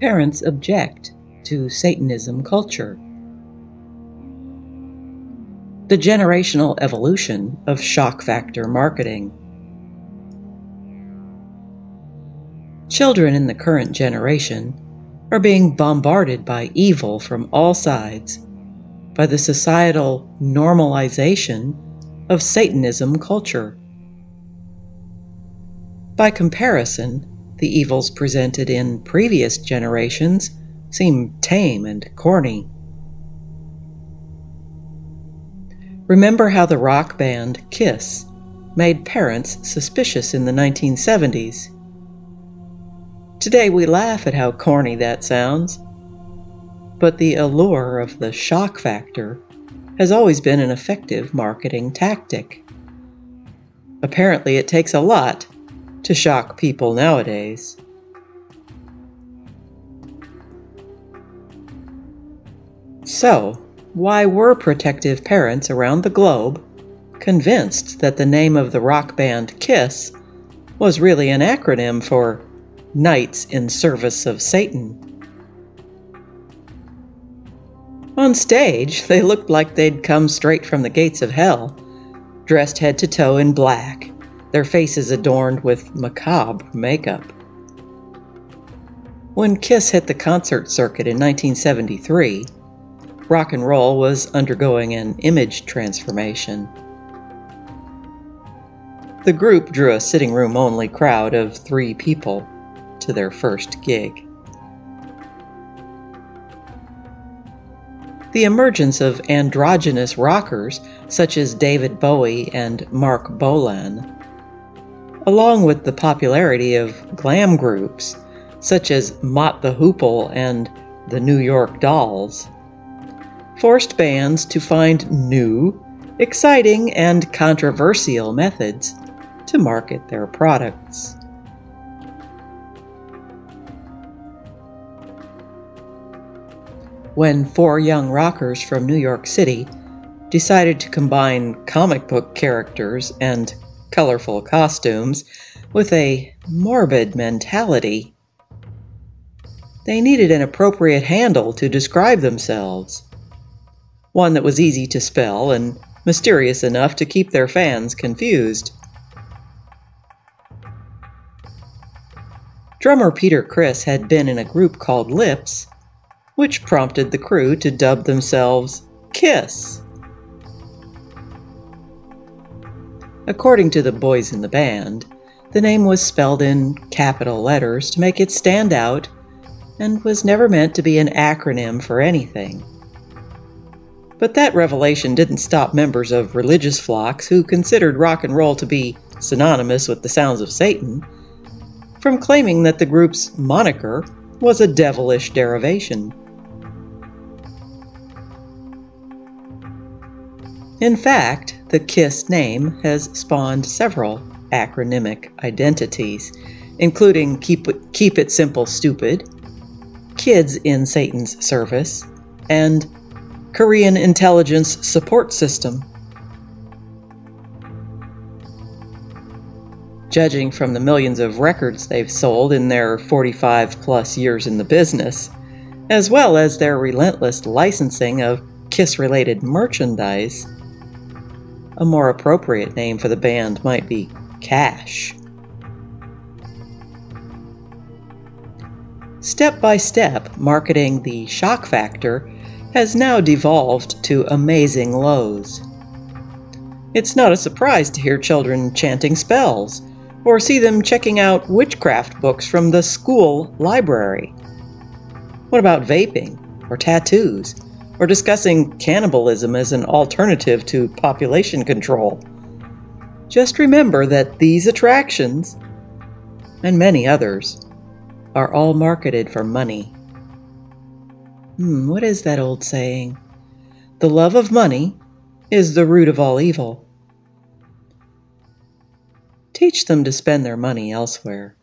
parents object to Satanism culture. The generational evolution of shock factor marketing. Children in the current generation are being bombarded by evil from all sides, by the societal normalization of Satanism culture. By comparison, the evils presented in previous generations seem tame and corny. Remember how the rock band KISS made parents suspicious in the 1970s. Today we laugh at how corny that sounds, but the allure of the shock factor has always been an effective marketing tactic. Apparently it takes a lot to shock people nowadays. So, why were protective parents around the globe convinced that the name of the rock band KISS was really an acronym for Knights in Service of Satan? On stage, they looked like they'd come straight from the gates of hell, dressed head to toe in black, their faces adorned with macabre makeup. When KISS hit the concert circuit in 1973, rock and roll was undergoing an image transformation. The group drew a sitting room only crowd of 3 people to their first gig. The emergence of androgynous rockers such as David Bowie and Marc Bolan, along with the popularity of glam groups such as Mott the Hoople and the New York Dolls, forced bands to find new, exciting, and controversial methods to market their products. When 4 young rockers from New York City decided to combine comic book characters and colorful costumes with a morbid mentality, they needed an appropriate handle to describe themselves, one that was easy to spell and mysterious enough to keep their fans confused. Drummer Peter Chris had been in a group called Lips, which prompted the crew to dub themselves KISS. According to the boys in the band, the name was spelled in capital letters to make it stand out and was never meant to be an acronym for anything. But that revelation didn't stop members of religious flocks who considered rock and roll to be synonymous with the sounds of Satan from claiming that the group's moniker was a devilish derivation. In fact, the KISS name has spawned several acronymic identities, including Keep It Simple Stupid, Kids in Satan's Service, and Korean Intelligence Support System. Judging from the millions of records they've sold in their 45-plus years in the business, as well as their relentless licensing of KISS-related merchandise, a more appropriate name for the band might be Cash. Step by step, marketing the shock factor has now devolved to amazing lows. It's not a surprise to hear children chanting spells or see them checking out witchcraft books from the school library. What about vaping or tattoos? Or discussing cannibalism as an alternative to population control. Just remember that these attractions, and many others, are all marketed for money. What is that old saying? The love of money is the root of all evil. Teach them to spend their money elsewhere.